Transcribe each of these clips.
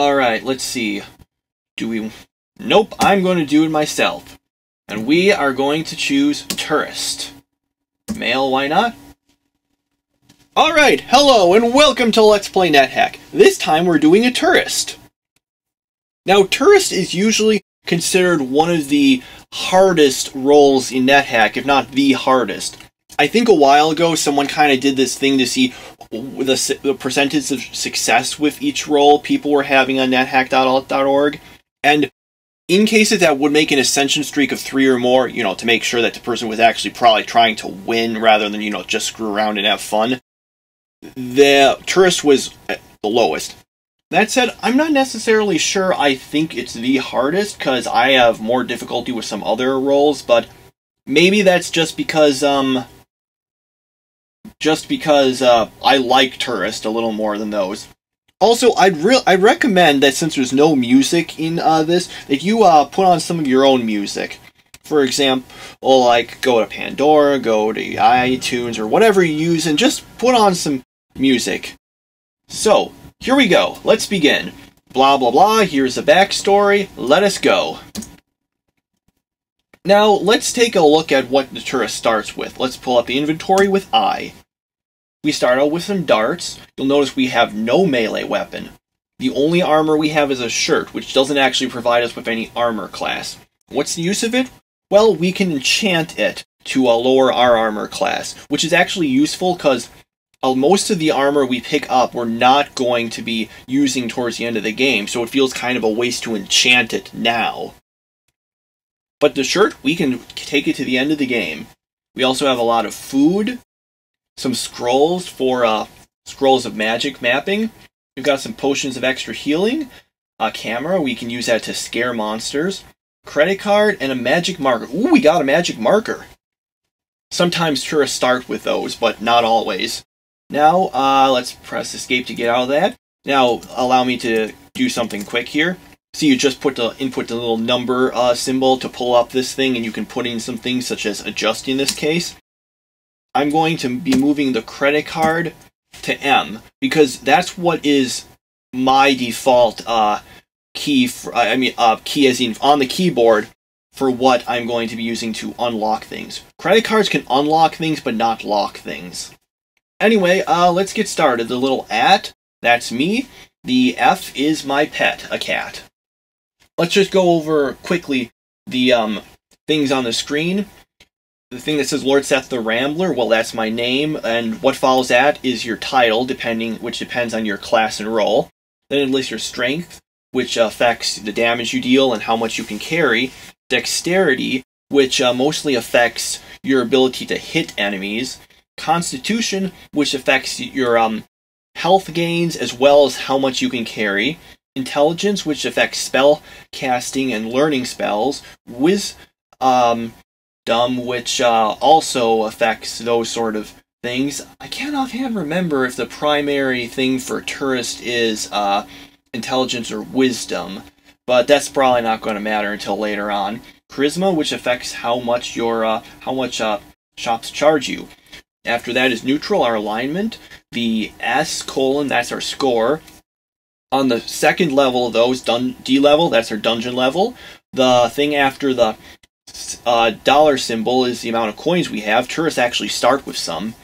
Alright, let's see. Do we... Nope, I'm going to do it myself. And we are going to choose tourist. Mail, why not? Alright, hello and welcome to Let's Play NetHack. This time we're doing a tourist. Now, tourist is usually considered one of the hardest roles in NetHack, if not the hardest. I think a while ago someone kind of did this thing to see the percentage of success with each role people were having on nethack.org, and in cases that would make an ascension streak of 3 or more, you know, to make sure that the person was actually probably trying to win rather than, you know, just screw around and have fun, the tourist was at the lowest. That said, I'm not necessarily sure I think it's the hardest, because I have more difficulty with some other roles, but maybe that's just because, I like tourist a little more than those. Also, I'd recommend that since there's no music in this, that you put on some of your own music. For example, like go to Pandora, go to iTunes, or whatever you use, and just put on some music. So, here we go. Let's begin. Blah, blah, blah. Here's the backstory. Let us go. Now, let's take a look at what the tourist starts with. Let's pull up the inventory with I. We start out with some darts. You'll notice we have no melee weapon. The only armor we have is a shirt, which doesn't actually provide us with any armor class. What's the use of it? Well, we can enchant it to lower our armor class, which is actually useful because most of the armor we pick up we're not going to be using towards the end of the game, so it feels kind of a waste to enchant it now. But the shirt, we can take it to the end of the game. We also have a lot of food, some scrolls for scrolls of magic mapping. We've got some potions of extra healing, a camera, we can use that to scare monsters, credit card, and a magic marker. Ooh, we got a magic marker. Sometimes tourists start with those, but not always. Now, let's press escape to get out of that. Now, allow me to do something quick here. So you just put the input the little number symbol to pull up this thing, and you can put in some things such as adjust in this case. I'm going to be moving the credit card to M, because that's what is my default key, key as in on the keyboard for what I'm going to be using to unlock things. Credit cards can unlock things, but not lock things. Anyway, let's get started. The little at, that's me. The F is my pet, a cat. Let's just go over quickly the things on the screen. The thing that says Lord Seth the Rambler, well, that's my name, and what follows that is your title, which depends on your class and role. Then it lists your strength, which affects the damage you deal and how much you can carry. Dexterity, which mostly affects your ability to hit enemies. Constitution, which affects your health gains as well as how much you can carry. Intelligence, which affects spell casting and learning spells. Wisdom, which also affects those sort of things. I can't offhand remember if the primary thing for tourist is intelligence or wisdom, but that's probably not going to matter until later on. Charisma, which affects how much your shops charge you. After that is neutral, our alignment. The S : that's our score. On the second level of those, D level, that's our dungeon level. The thing after the dollar symbol is the amount of coins we have. Tourists actually start with some.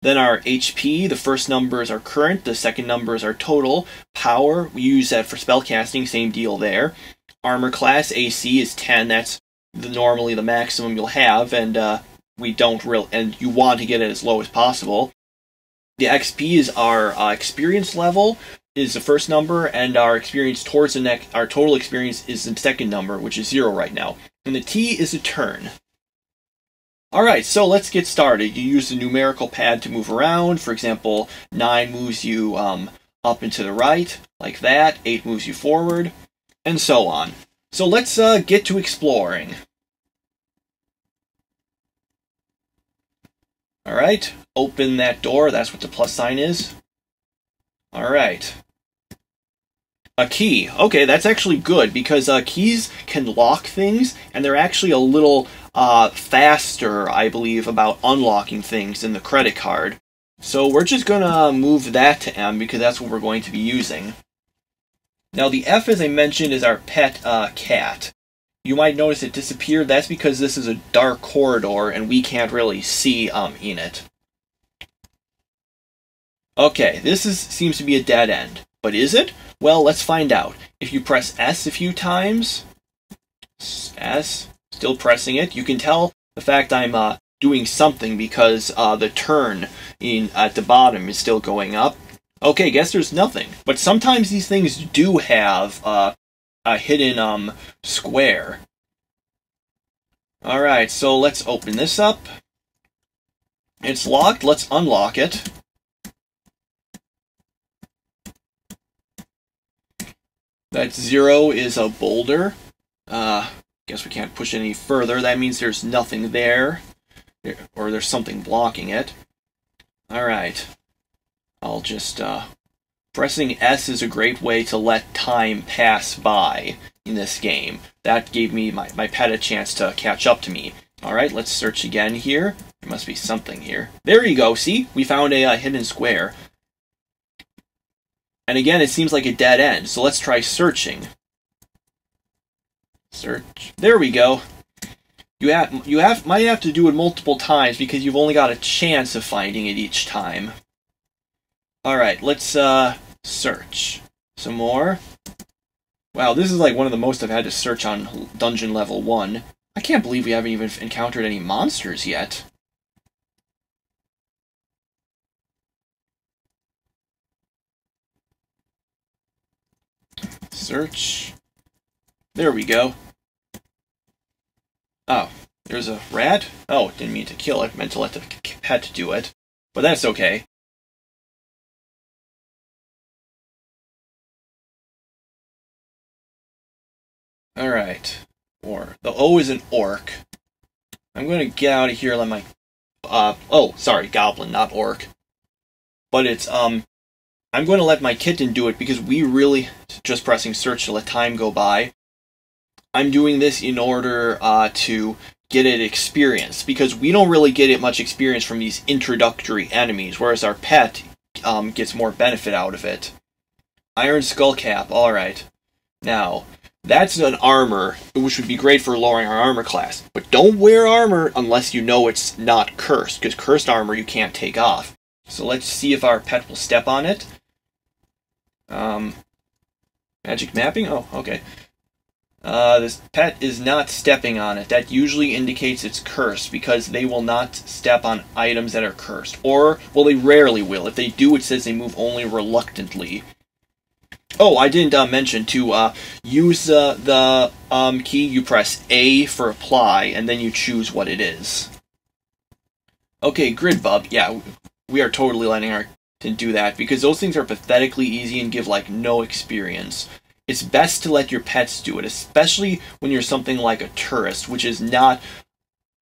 Then our HP, the first number is our current, the second number is our total. Power, we use that for spellcasting, same deal there. Armor class, AC, is 10, that's normally the maximum you'll have, and you want to get it as low as possible. The XP is our experience level, is the first number, and our experience towards the next, our total experience is the second number, which is 0 right now. And the T is a turn. Alright, so let's get started. You use the numerical pad to move around. For example, 9 moves you up and to the right, like that. 8 moves you forward, and so on. So let's get to exploring. Alright, open that door. That's what the plus sign is. Alright. A key. Okay, that's actually good, because keys can lock things, and they're actually a little faster, I believe, about unlocking things than the credit card. So we're just going to move that to M, because that's what we're going to be using. Now the F, as I mentioned, is our pet cat. You might notice it disappeared. That's because this is a dark corridor and we can't really see in it. Okay, this seems to be a dead end. But is it? Well, let's find out. If you press S a few times, S, still pressing it, you can tell the fact I'm doing something because the turn at the bottom is still going up. Okay, guess there's nothing. But sometimes these things do have a hidden square. Alright, so let's open this up. It's locked, let's unlock it. That 0 is a boulder. Guess we can't push it any further. That means there's nothing there, or there's something blocking it. Alright. I'll just, pressing S is a great way to let time pass by in this game. That gave me my pet a chance to catch up to me. Alright, let's search again here. There must be something here. There you go, see? We found a hidden square. And again, it seems like a dead end, so let's try searching. Search. There we go. You might have to do it multiple times because you've only got a chance of finding it each time. Alright, let's search some more. Wow, this is like one of the most I've had to search on Dungeon Level 1. I can't believe we haven't even encountered any monsters yet. Search. There we go. Oh, there's a rat. Oh, didn't mean to kill it. Meant to let the pet do it. But that's okay. Alright. Or. The O is an orc. I'm gonna get out of here and let my... oh, sorry. Goblin, not orc. But it's, I'm going to let my kitten do it because we really just pressing search to let time go by. I'm doing this in order to get it experience because we don't really get it much experience from these introductory enemies, whereas our pet gets more benefit out of it. Iron skull cap. All right, now that's an armor which would be great for lowering our armor class, but don't wear armor unless you know it's not cursed because cursed armor you can't take off. So let's see if our pet will step on it. Magic mapping? Oh, okay. This pet is not stepping on it. That usually indicates it's cursed because they will not step on items that are cursed. Or, well, they rarely will. If they do, it says they move only reluctantly. Oh, I didn't mention to use the key. You press A for apply, and then you choose what it is. Okay, Gridbub. Yeah, we are totally letting our kitten do that because those things are pathetically easy and give like no experience. It's best to let your pets do it, especially when you're something like a tourist, which is not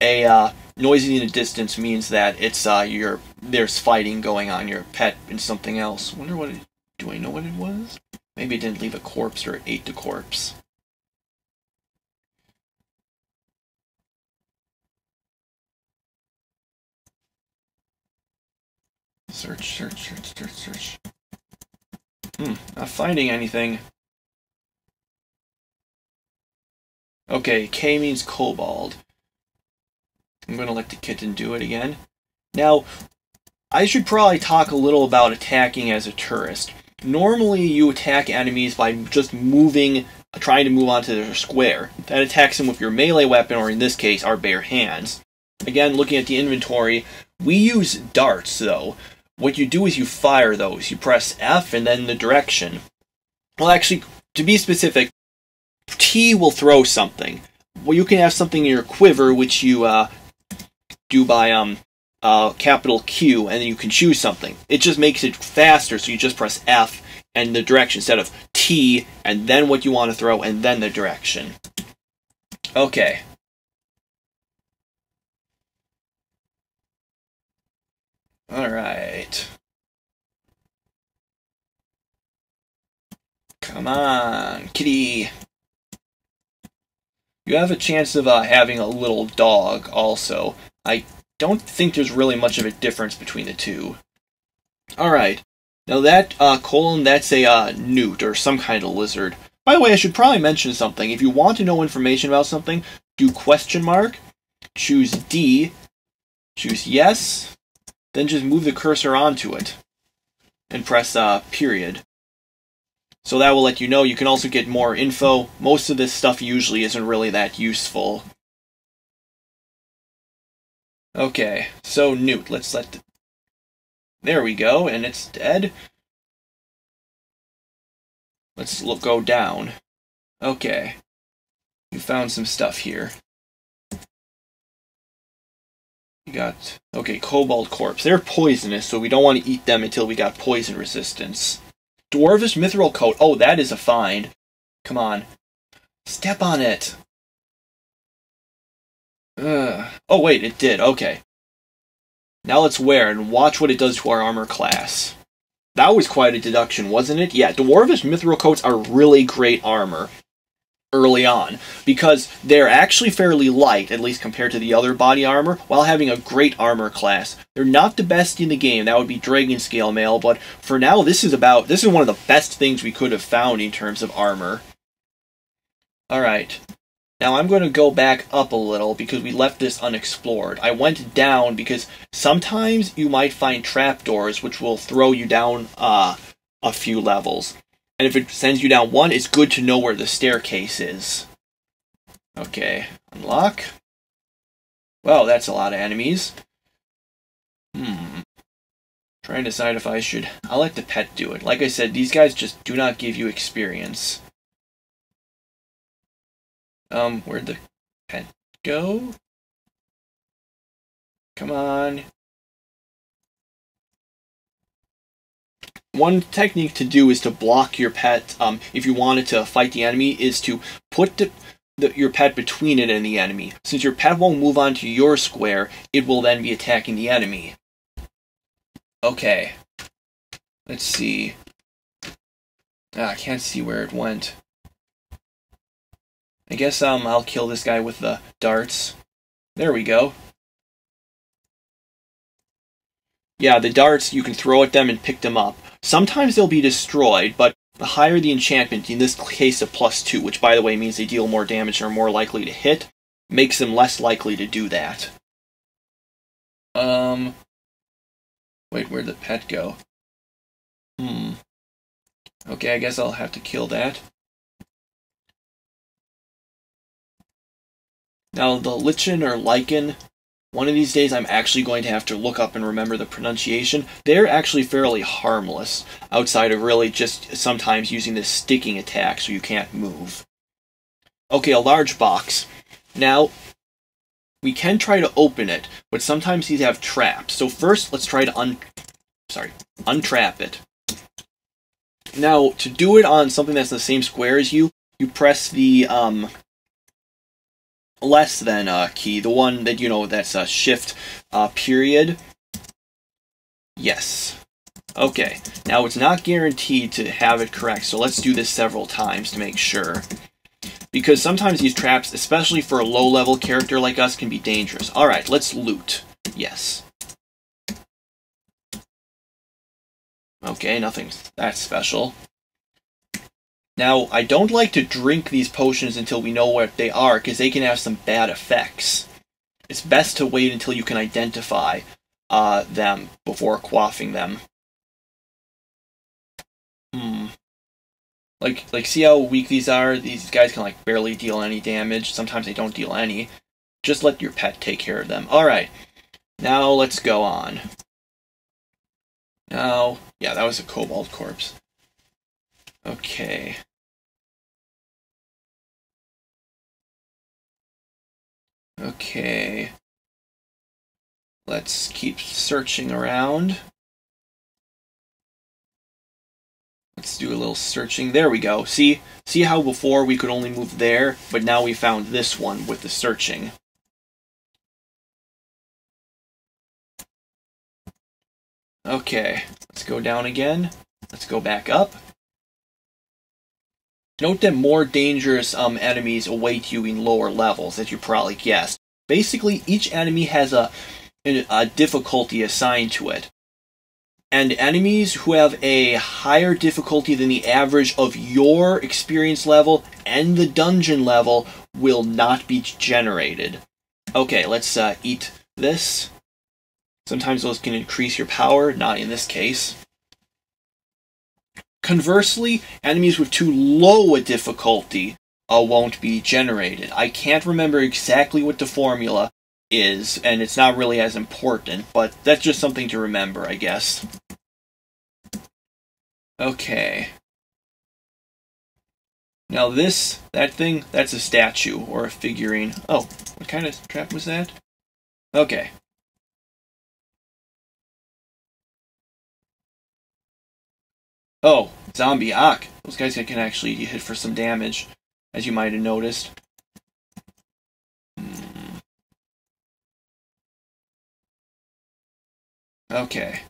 a noisy in the distance means that it's there's fighting going on. Your pet and something else. Wonder what it, do I know what it was? Maybe it didn't leave a corpse or it ate the corpse. Search, search, search, search, search. Not finding anything. Okay, K means kobold. I'm gonna let the kitten do it again. Now, I should probably talk a little about attacking as a tourist. Normally, you attack enemies by just moving, trying to move onto their square. That attacks them with your melee weapon, or in this case, our bare hands. Again, looking at the inventory, we use darts, though. What you do is you fire those. You press F and then the direction. Well, actually, to be specific, T will throw something. Well, you can have something in your quiver, which you do by capital Q, and then you can choose something. It just makes it faster, so you just press F and the direction instead of T, and then what you want to throw, and then the direction. Okay. Alright. Come on, kitty. You have a chance of having a little dog, also. I don't think there's really much of a difference between the two. Alright. Now that colon, that's a newt or some kind of lizard. By the way, I should probably mention something. If you want to know information about something, do question mark, choose D, choose yes, then just move the cursor onto it and press period. So that will let you know. You can also get more info. Most of this stuff usually isn't really that useful. Okay, so newt, let's let the... There we go, and it's dead. Let's look, go down. Okay. You found some stuff here. You got... Okay, cobalt corpse. They're poisonous, so we don't want to eat them until we got poison resistance. Dwarvish Mithril Coat. Oh, that is a find. Come on. Step on it. Oh, wait, it did. Okay. Now let's wear and watch what it does to our armor class. That was quite a deduction, wasn't it? Yeah, Dwarvish Mithril Coats are really great armor early on, because they're actually fairly light, at least compared to the other body armor, while having a great armor class. They're not the best in the game, that would be dragon scale mail, but for now this is one of the best things we could have found in terms of armor. Alright. Now I'm going to go back up a little because we left this unexplored. I went down because sometimes you might find trapdoors which will throw you down a few levels. And if it sends you down one, it's good to know where the staircase is. Okay, unlock. Well, that's a lot of enemies. Trying to decide if I should... I'll let the pet do it. Like I said, these guys just do not give you experience. Where'd the pet go? Come on. One technique to do is to block your pet, if you wanted to fight the enemy, is to put your pet between it and the enemy. Since your pet won't move onto your square, it will then be attacking the enemy. Okay. Let's see. I can't see where it went. I guess I'll kill this guy with the darts. There we go. Yeah, the darts, you can throw at them and pick them up. Sometimes they'll be destroyed, but the higher the enchantment, in this case a +2, which by the way means they deal more damage and are more likely to hit, makes them less likely to do that. Wait, where'd the pet go? Okay, I guess I'll have to kill that. Now, the lichen or lichen... One of these days I'm actually going to have to look up and remember the pronunciation. They're actually fairly harmless, outside of really just sometimes using this sticking attack so you can't move. Okay, a large box. Now, we can try to open it, but sometimes these have traps. So first, let's try to untrap it. Now, to do it on something that's in the same square as you, you press the, less than key, the one that, you know, that's a shift period. Yes. Okay. Now it's not guaranteed to have it correct, so let's do this several times to make sure. Because sometimes these traps, especially for a low-level character like us, can be dangerous. Alright, let's loot. Yes. Okay, nothing that special. Now, I don't like to drink these potions until we know what they are, because they can have some bad effects. It's best to wait until you can identify them before quaffing them. Like, see how weak these are? These guys can, like, barely deal any damage. Sometimes they don't deal any. Just let your pet take care of them. Alright, now let's go on. Now, yeah, that was a cobalt corpse. Okay. Okay. Let's keep searching around. Let's do a little searching. There we go. See how before we could only move there, but now we found this one with the searching. Okay. Let's go down again. Let's go back up. Note that more dangerous enemies await you in lower levels, as you probably guessed. Basically, each enemy has a difficulty assigned to it. and enemies who have a higher difficulty than the average of your experience level and the dungeon level will not be generated. Okay, let's eat this. Sometimes those can increase your power, not in this case. Conversely, enemies with too low a difficulty won't be generated. I can't remember exactly what the formula is, and it's not really as important, but that's just something to remember, I guess. Okay. Now this, that thing, that's a statue or a figurine. Oh, what kind of trap was that? Okay. Oh, zombie Ock. Those guys can actually hit for some damage, as you might have noticed. Okay.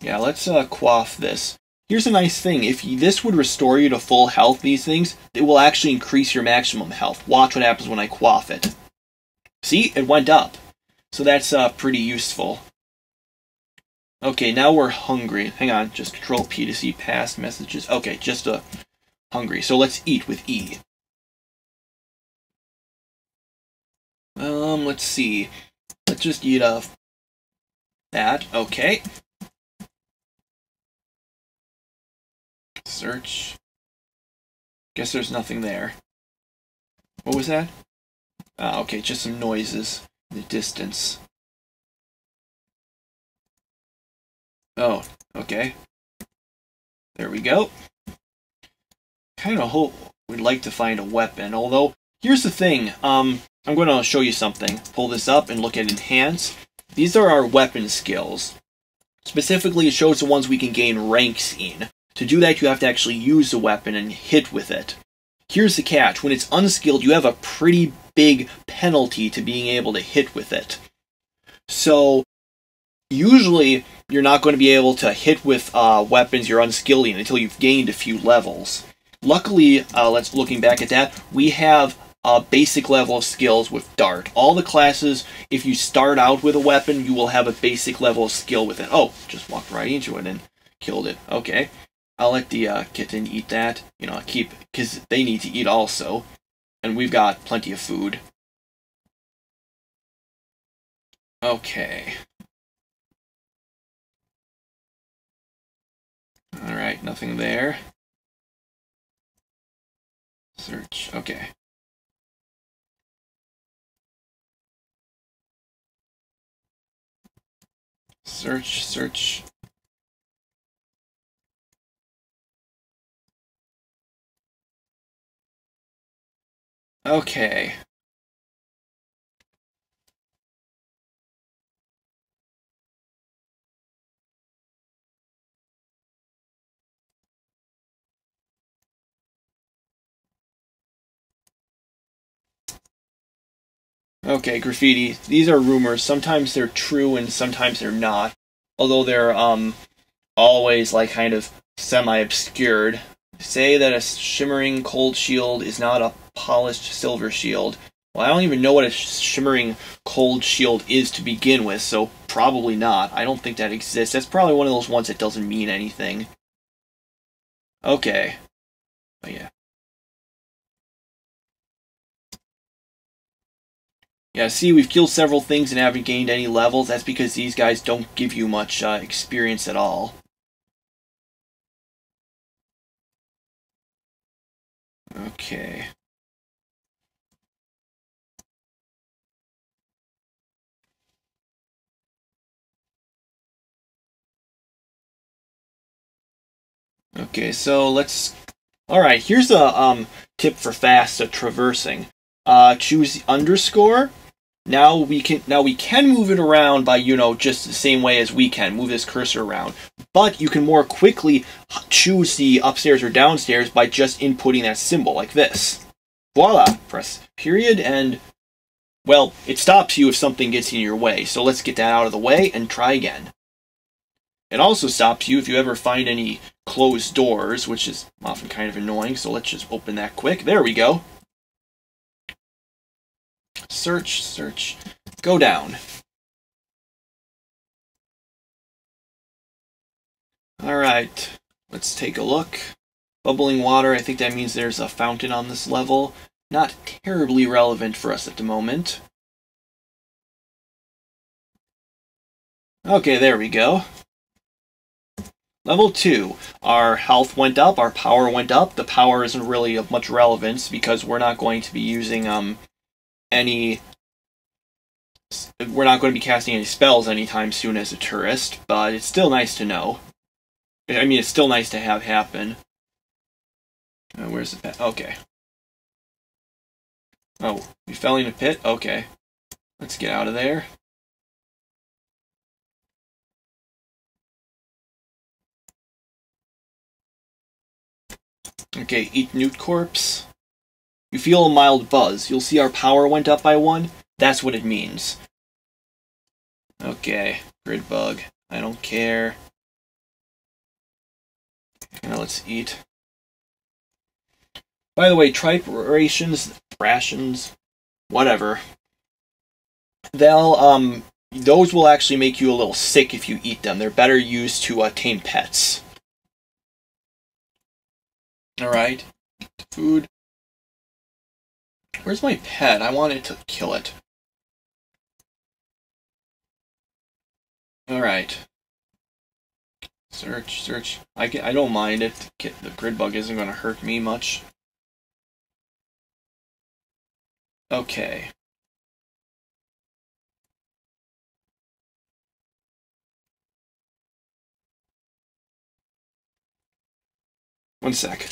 Yeah, let's quaff this. Here's a nice thing. If this would restore you to full health, these things, it will actually increase your maximum health. Watch what happens when I quaff it. See? It went up. So that's pretty useful. Okay, now we're hungry. Hang on, just Control P to see past messages. Okay, just hungry. So let's eat with E. Let's see. Let's just eat that. Okay. Search. Guess there's nothing there. What was that? Ah, okay, just some noises in the distance. Oh, okay. There we go. Kind of hope we'd like to find a weapon, although, here's the thing. I'm going to show you something. Pull this up and look at Enhance. These are our weapon skills. Specifically, it shows the ones we can gain ranks in. To do that, you have to actually use the weapon and hit with it. Here's the catch. When it's unskilled, you have a pretty big penalty to being able to hit with it. So, usually, you're not going to be able to hit with weapons you're unskilled in until you've gained a few levels. Luckily, looking back at that, we have a basic level of skills with Dart. All the classes, if you start out with a weapon, you will have a basic level of skill with it. Oh, just walked right into it and killed it. Okay. I'll let the kitten eat that. You know, because they need to eat also. And we've got plenty of food. Okay. Alright, nothing there. Search, okay. Search, search. Okay. Okay, graffiti. These are rumors. Sometimes they're true and sometimes they're not. Although they're always like kind of semi-obscured. Say that a shimmering cold shield is not a polished silver shield. Well, I don't even know what a shimmering cold shield is to begin with, so probably not. I don't think that exists. That's probably one of those ones that doesn't mean anything. Okay. Oh, yeah. Yeah, see, we've killed several things and haven't gained any levels. That's because these guys don't give you much experience at all. Okay. Okay, so let's... Alright, here's a tip for fast traversing. Choose the underscore. Now we can move it around by, you know, just the same way as we can move this cursor around. But you can more quickly choose the upstairs or downstairs by just inputting that symbol like this. Voila! Press period and, well, it stops you if something gets in your way. So let's get that out of the way and try again. It also stops you if you ever find any closed doors, which is often kind of annoying. So let's just open that quick. There we go. Search, search, go down. Alright, let's take a look. Bubbling water, I think that means there's a fountain on this level. Not terribly relevant for us at the moment. Okay, there we go. Level 2. Our health went up, our power went up. The power isn't really of much relevance because we're not going to be using we're not going to be casting any spells anytime soon as a tourist, but it's still nice to know. I mean, it's still nice to have happen. Where's the pit? Okay. Oh, we fell in a pit? Okay. Let's get out of there. Okay, eat newt corpse. You feel a mild buzz. You'll see our power went up by 1. That's what it means. Okay, grid bug. I don't care. Now let's eat. By the way, tripe rations, whatever. They'll those will actually make you a little sick if you eat them. They're better used to tame pets. Alright, food. Where's my pet? I wanted to kill it. Alright. Search, search. I don't mind it. The grid bug isn't going to hurt me much. Okay. One sec.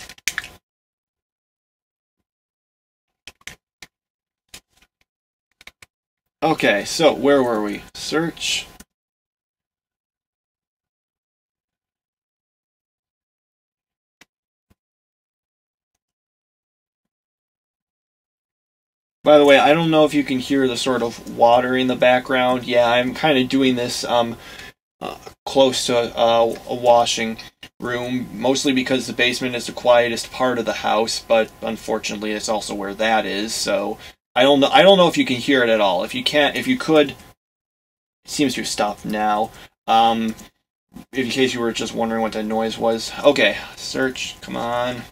Okay, so where were we? Search. By the way, I don't know if you can hear the sort of water in the background. Yeah, I'm kind of doing this close to a washing room, mostly because the basement is the quietest part of the house, but unfortunately it's also where that is, so I don't know if you can hear it at all. If you can't, if you could, it seems to have stopped now. In case you were just wondering what that noise was. Okay, search, come on.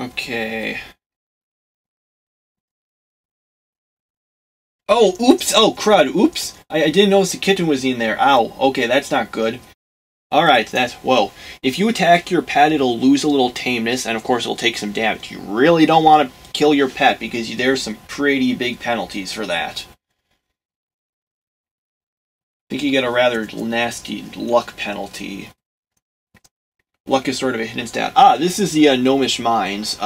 Okay. Oh, oops! Oh, crud! Oops! I didn't notice the kitten was in there. Ow. Okay, that's not good. Alright, that's... Whoa. If you attack your pet, it'll lose a little tameness, and of course it'll take some damage. You really don't want to kill your pet, because there's some pretty big penalties for that. I think you get a rather nasty luck penalty. Luck is sort of a hidden stat. Ah, this is the Gnomish Mines.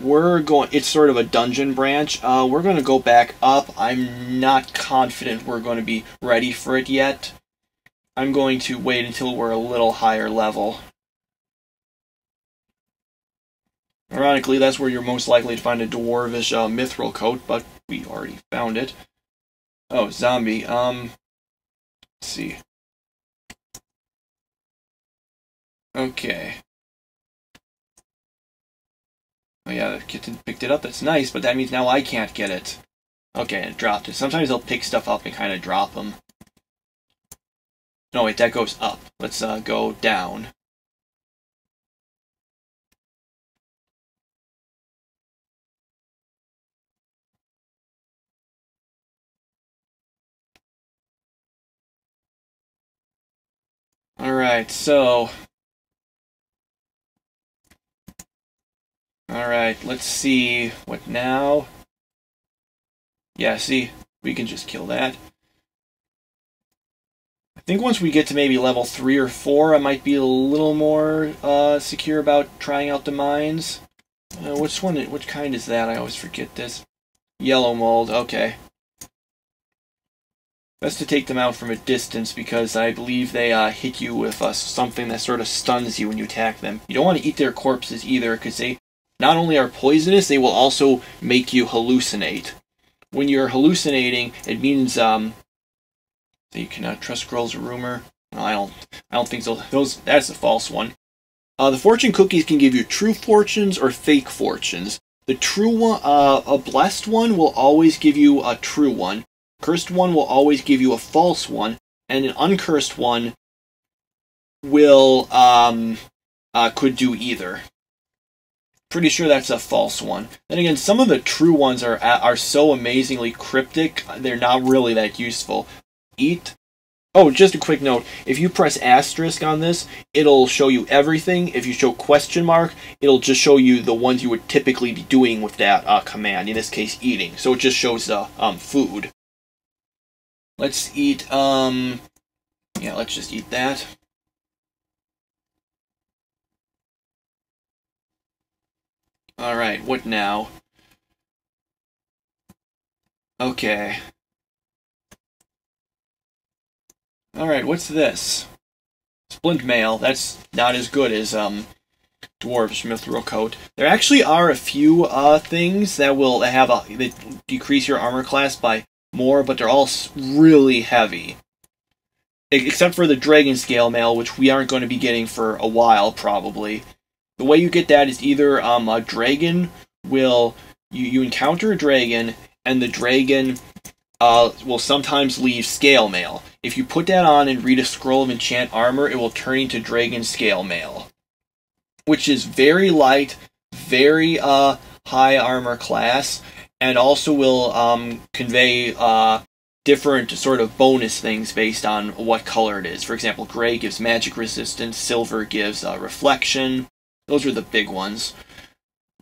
We're going... It's sort of a dungeon branch. We're going to go back up. I'm not confident we're going to be ready for it yet. I'm going to wait until we're a little higher level. Ironically, that's where you're most likely to find a Dwarvish Mithril Coat, but we already found it. Oh, zombie. Let's see. Okay. Oh yeah, the kitten picked it up. That's nice, but that means now I can't get it. Okay, it dropped it. Sometimes they'll pick stuff up and kind of drop them. No, wait, that goes up. Let's go down. Alright, so... Alright, let's see what now. Yeah, see, we can just kill that. I think once we get to maybe level 3 or 4, I might be a little more secure about trying out the mines. Which one, which kind is that? I always forget this. Yellow mold, okay. Best to take them out from a distance because I believe they hit you with something that sort of stuns you when you attack them. You don't want to eat their corpses either because they not only are poisonous, they will also make you hallucinate. When you're hallucinating, it means that you cannot trust girls or rumor. No, I don't think so. That's a false one. The fortune cookies can give you true fortunes or fake fortunes. The true one, a blessed one will always give you a true one. Cursed one will always give you a false one, and an uncursed one will could do either. Pretty sure that's a false one. Then again, some of the true ones are so amazingly cryptic; they're not really that useful. Eat. Oh, just a quick note: if you press asterisk on this, it'll show you everything. If you show question mark, it'll just show you the ones you would typically be doing with that command. In this case, eating. So it just shows the food. Let's eat. Yeah, let's just eat that. All right, what now? Okay. All right, what's this? Splint mail. That's not as good as Dwarvish Mithril Coat. There actually are a few things that will have that decrease your armor class by more, but they're all really heavy. Except for the dragon scale mail, which we aren't going to be getting for a while probably. The way you get that is either a dragon will... You encounter a dragon, and the dragon will sometimes leave scale mail. If you put that on and read a scroll of enchant armor, it will turn into dragon scale mail, which is very light, very high armor class, and also will convey different sort of bonus things based on what color it is. For example, gray gives magic resistance, silver gives reflection. Those are the big ones.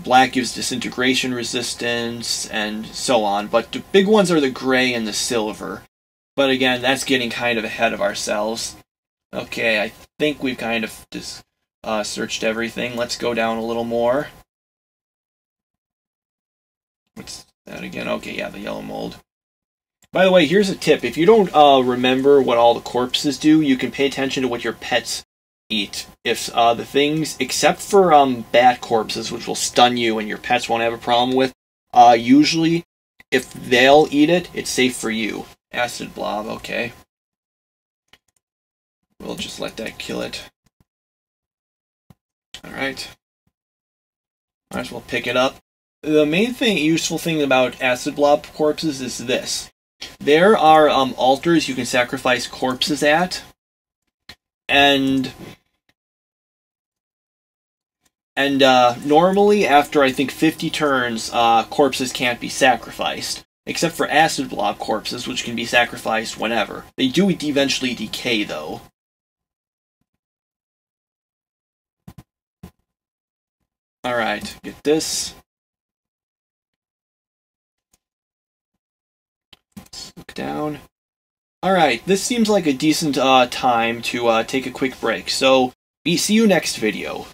Black gives disintegration resistance, and so on. But the big ones are the gray and the silver. But again, that's getting kind of ahead of ourselves. Okay, I think we've kind of just searched everything. Let's go down a little more. What's that again? Okay, yeah, the yellow mold. By the way, here's a tip. If you don't remember what all the corpses do, you can pay attention to what your pets eat. If the things, except for bat corpses, which will stun you and your pets won't have a problem with, usually if they'll eat it, it's safe for you. Acid blob, okay. We'll just let that kill it. Alright. Might as well pick it up. The main thing, useful thing about acid blob corpses is this. There are altars you can sacrifice corpses at, and normally after I think 50 turns, corpses can't be sacrificed, except for acid blob corpses, which can be sacrificed whenever. They do eventually decay, though. All right, get this. Let's look down. Alright, this seems like a decent time to take a quick break, so see you next video.